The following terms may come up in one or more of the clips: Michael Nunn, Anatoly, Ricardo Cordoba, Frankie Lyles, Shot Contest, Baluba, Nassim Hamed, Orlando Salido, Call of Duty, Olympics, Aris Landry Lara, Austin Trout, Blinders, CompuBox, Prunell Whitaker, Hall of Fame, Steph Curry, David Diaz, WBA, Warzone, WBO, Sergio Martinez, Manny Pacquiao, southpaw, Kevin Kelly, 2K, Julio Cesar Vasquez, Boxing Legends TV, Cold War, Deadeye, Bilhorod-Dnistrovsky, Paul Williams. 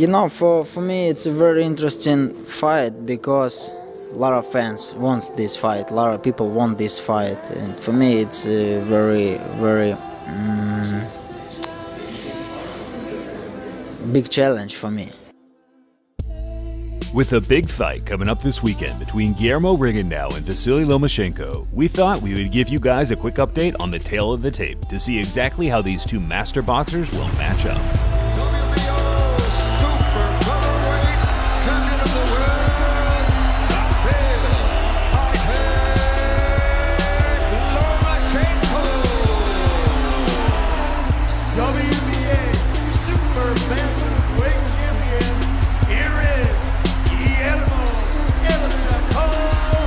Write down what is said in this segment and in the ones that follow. You know, for me it's a very interesting fight because a lot of fans want this fight, a lot of people want this fight, and for me it's a very, very big challenge for me. With a big fight coming up this weekend between Guillermo Rigondeaux and Vasyl Lomachenko, we thought we would give you guys a quick update on the tail of the tape to see exactly how these two master boxers will match up. WBO Super Featherweight Champion of the World,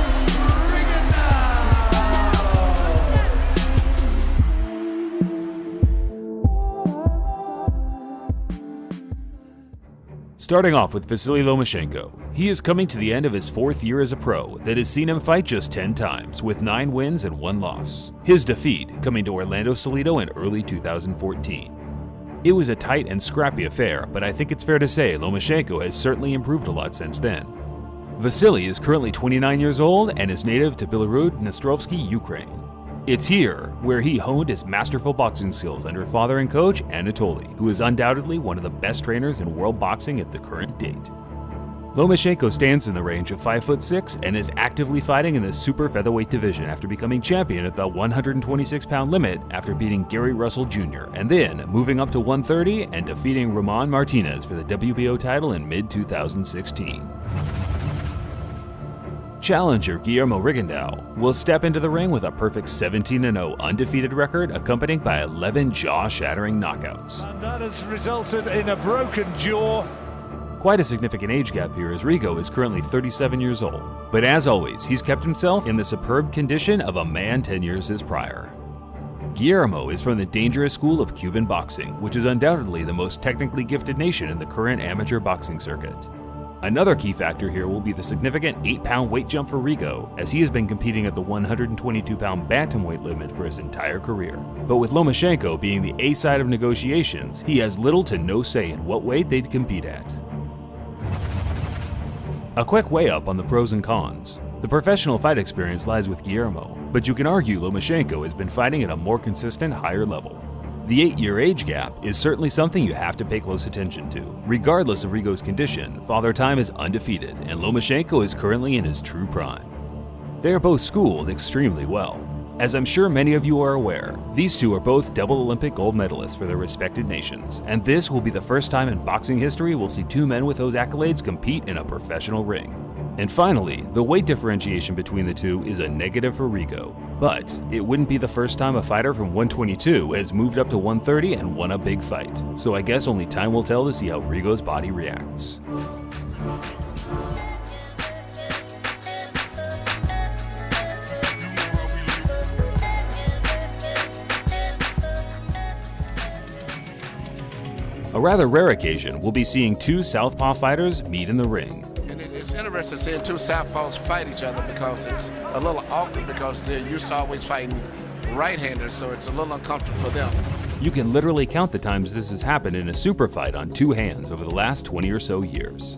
Vasyl Lomachenko. WBA Super Featherweight Champion, here is Guillermo Rigondeaux. Starting off with Vasyl Lomachenko, he is coming to the end of his fourth year as a pro that has seen him fight just 10 times with 9 wins and 1 loss. His defeat coming to Orlando Salido in early 2014. It was a tight and scrappy affair, but I think it's fair to say Lomachenko has certainly improved a lot since then. Vasyl is currently 29 years old and is native to Bilhorod-Dnistrovsky, Ukraine. It's here where he honed his masterful boxing skills under father and coach Anatoly, who is undoubtedly one of the best trainers in world boxing at the current date. Lomachenko stands in the range of 5'6" and is actively fighting in the super featherweight division after becoming champion at the 126-pound limit after beating Gary Russell Jr. and then moving up to 130 and defeating Roman Martinez for the WBO title in mid-2016. Challenger Guillermo Rigondeaux will step into the ring with a perfect 17-0 undefeated record accompanied by 11 jaw-shattering knockouts. And that has resulted in a broken jaw. Quite a significant age gap here as Rigo is currently 37 years old, but as always, he's kept himself in the superb condition of a man 10 years his prior. Guillermo is from the dangerous school of Cuban boxing, which is undoubtedly the most technically gifted nation in the current amateur boxing circuit. Another key factor here will be the significant 8-pound weight jump for Rigo, as he has been competing at the 122-pound bantamweight limit for his entire career. But with Lomachenko being the A side of negotiations, he has little to no say in what weight they'd compete at. A quick weigh up on the pros and cons. The professional fight experience lies with Guillermo, but you can argue Lomachenko has been fighting at a more consistent, higher level. The 8-year age gap is certainly something you have to pay close attention to. Regardless of Rigo's condition, Father Time is undefeated, and Lomachenko is currently in his true prime. They are both schooled extremely well. As I'm sure many of you are aware, these two are both double Olympic gold medalists for their respected nations, and this will be the first time in boxing history we'll see two men with those accolades compete in a professional ring. And finally, the weight differentiation between the two is a negative for Rigo, but it wouldn't be the first time a fighter from 122 has moved up to 130 and won a big fight, so I guess only time will tell to see how Rigo's body reacts. A rather rare occasion, we'll be seeing two southpaw fighters meet in the ring. And it's interesting seeing two southpaws fight each other because it's a little awkward because they're used to always fighting right-handers, so it's a little uncomfortable for them. You can literally count the times this has happened in a super fight on two hands over the last 20 or so years.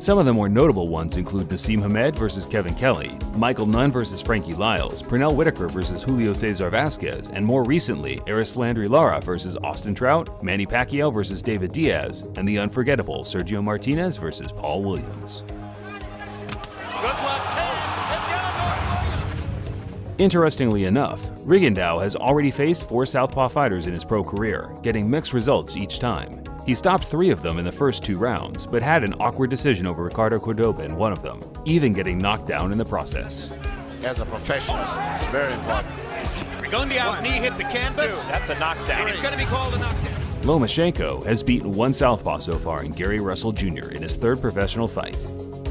Some of the more notable ones include Nassim Hamed versus Kevin Kelly, Michael Nunn versus Frankie Lyles, Prunell Whitaker versus Julio Cesar Vasquez, and more recently, Aris Landry Lara versus Austin Trout, Manny Pacquiao versus David Diaz, and the unforgettable Sergio Martinez versus Paul Williams. Interestingly enough, Rigondeaux has already faced 4 southpaw fighters in his pro career, getting mixed results each time. He stopped 3 of them in the first 2 rounds, but had an awkward decision over Ricardo Cordoba in one of them, even getting knocked down in the process. As a professional, it's very important. Rigondeaux's knee hit the canvas. That's a knockdown. And it's going to be called a knockdown. Lomachenko has beaten 1 southpaw so far in Gary Russell Jr. in his 3rd professional fight.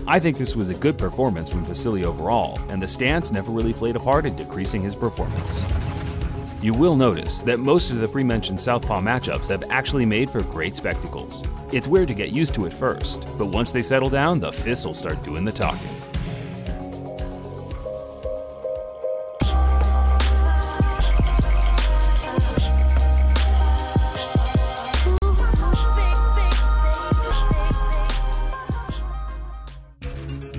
I think this was a good performance from Vasyl overall, and the stance never really played a part in decreasing his performance. You will notice that most of the pre-mentioned southpaw matchups have actually made for great spectacles. It's weird to get used to at first, but once they settle down, the fists will start doing the talking.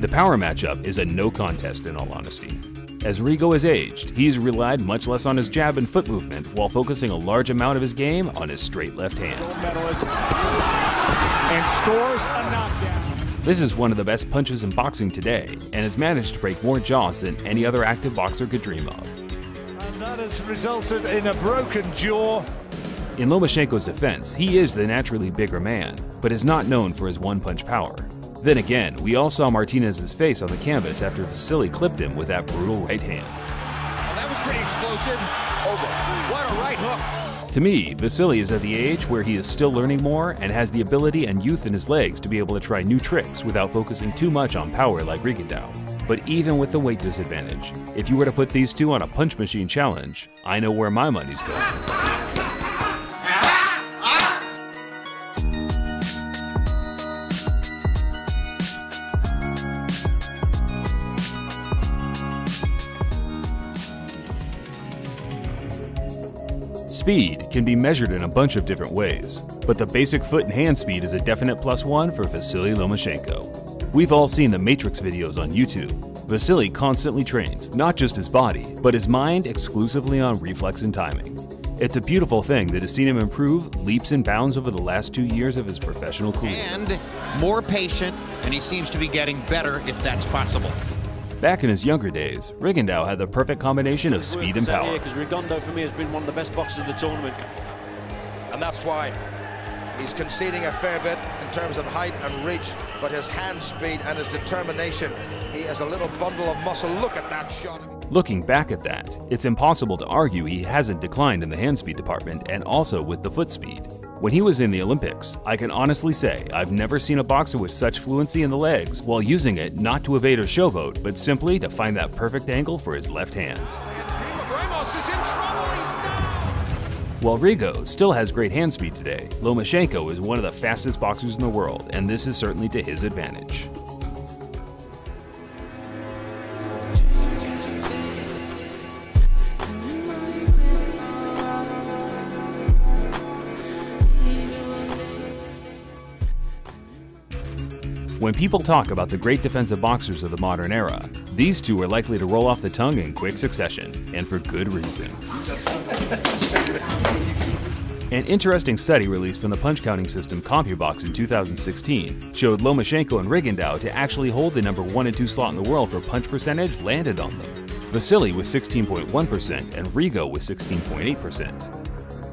The power matchup is a no contest in all honesty. As Rigo has aged, he's relied much less on his jab and foot movement while focusing a large amount of his game on his straight left hand. And scores a knockdown. This is one of the best punches in boxing today and has managed to break more jaws than any other active boxer could dream of. And that has resulted in a broken jaw. In Lomachenko's defense, he is the naturally bigger man, but is not known for his one-punch power. Then again, we all saw Martinez's face on the canvas after Vasyl clipped him with that brutal right hand. Well, that was pretty explosive. Over. What a right hook. To me, Vasyl is at the age where he is still learning more and has the ability and youth in his legs to be able to try new tricks without focusing too much on power like Rigondeaux. But even with the weight disadvantage, if you were to put these two on a punch machine challenge, I know where my money's going. Speed can be measured in a bunch of different ways, but the basic foot and hand speed is a definite +1 for Vasyl Lomachenko. We've all seen the Matrix videos on YouTube. Vasyl constantly trains not just his body, but his mind exclusively on reflex and timing. It's a beautiful thing that has seen him improve leaps and bounds over the last 2 years of his professional career. And more patient, and he seems to be getting better if that's possible. Back in his younger days, Rigondeaux had the perfect combination of speed and power. Because Rigondeaux for me has been one of the best boxers of the tournament. And that's why he's conceding a fair bit in terms of height and reach, but his hand speed and his determination, he has a little bundle of muscle. Look at that shot. Looking back at that, it's impossible to argue he hasn't declined in the hand speed department and also with the foot speed. When he was in the Olympics, I can honestly say I've never seen a boxer with such fluency in the legs while using it not to evade or showboat, but simply to find that perfect angle for his left hand. While Rigo still has great hand speed today, Lomachenko is one of the fastest boxers in the world, and this is certainly to his advantage. When people talk about the great defensive boxers of the modern era, these two are likely to roll off the tongue in quick succession, and for good reason. An interesting study released from the punch counting system CompuBox in 2016 showed Lomachenko and Rigondeaux to actually hold the number 1 and 2 slot in the world for punch percentage landed on them. Vasyl was 16.1% and Rigo was 16.8%.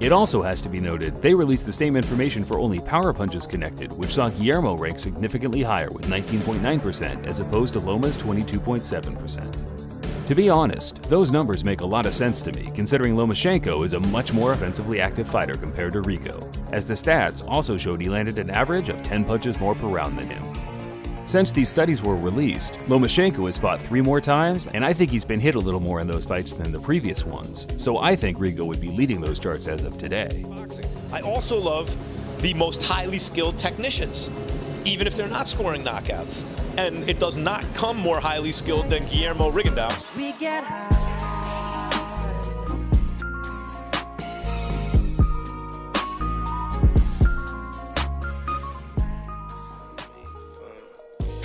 It also has to be noted, they released the same information for only power punches connected, which saw Guillermo rank significantly higher with 19.9% as opposed to Loma's 22.7%. To be honest, those numbers make a lot of sense to me, considering Lomachenko is a much more offensively active fighter compared to Rigo, as the stats also showed he landed an average of 10 punches more per round than him. Since these studies were released, Lomachenko has fought 3 more times, and I think he's been hit a little more in those fights than the previous ones, so I think Rigo would be leading those charts as of today. I also love the most highly skilled technicians, even if they're not scoring knockouts. And it does not come more highly skilled than Guillermo Rigondeaux. We get high.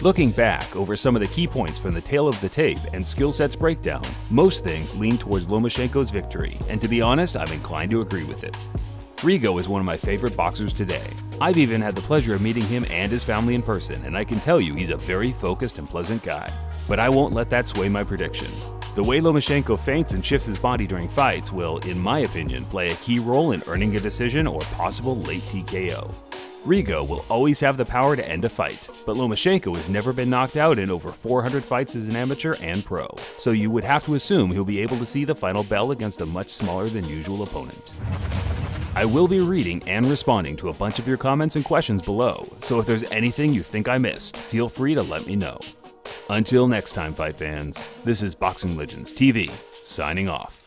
Looking back over some of the key points from the tail of the tape and skill sets breakdown, most things lean towards Lomachenko's victory, and to be honest, I'm inclined to agree with it. Rigo is one of my favorite boxers today. I've even had the pleasure of meeting him and his family in person, and I can tell you he's a very focused and pleasant guy. But I won't let that sway my prediction. The way Lomachenko feints and shifts his body during fights will, in my opinion, play a key role in earning a decision or possible late TKO. Rigo will always have the power to end a fight, but Lomachenko has never been knocked out in over 400 fights as an amateur and pro, so you would have to assume he'll be able to see the final bell against a much smaller than usual opponent. I will be reading and responding to a bunch of your comments and questions below, so if there's anything you think I missed, feel free to let me know. Until next time, fight fans, this is Boxing Legends TV, signing off.